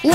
It